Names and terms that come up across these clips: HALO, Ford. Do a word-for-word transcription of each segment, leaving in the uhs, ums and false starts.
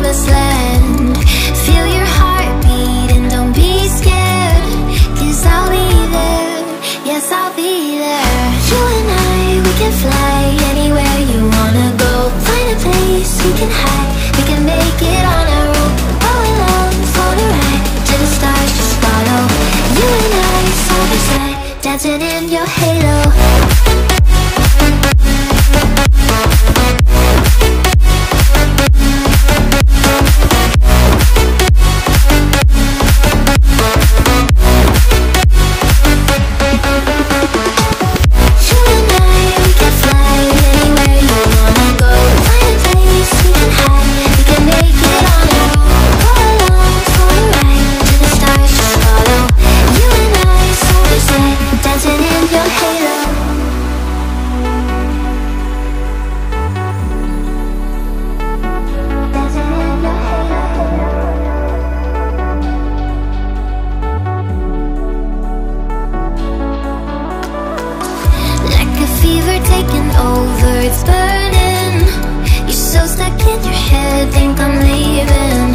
promised land. Feel your heartbeat and don't be scared, 'cause I'll be there, yes I'll be there. You and I, we can fly anywhere you wanna go. Find a place we can hide, we can make it on our own. Go along, float a ride, to the stars just follow. You and I, side by side, dancing in your halo. Taking over, it's burning. You're so stuck in your head, think I'm leaving.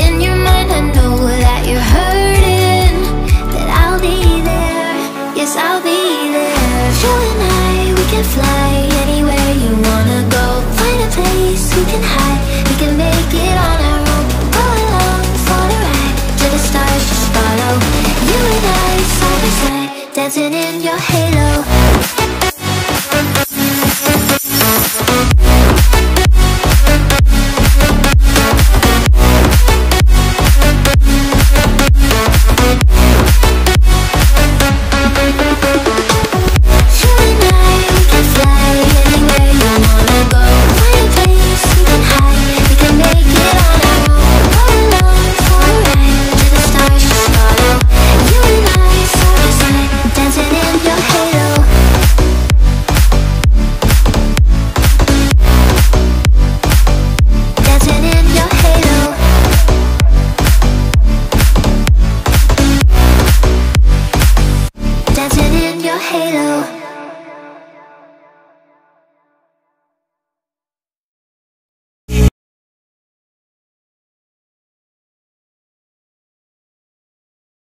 In your mind I know that you're hurting, but I'll be there, yes I'll be there. You and I, we can fly anywhere you wanna go. Find a place we can hide, we can make it on our own. Go along, for the ride, till the stars just follow. You and I, side by side, dancing in your halo. Halo.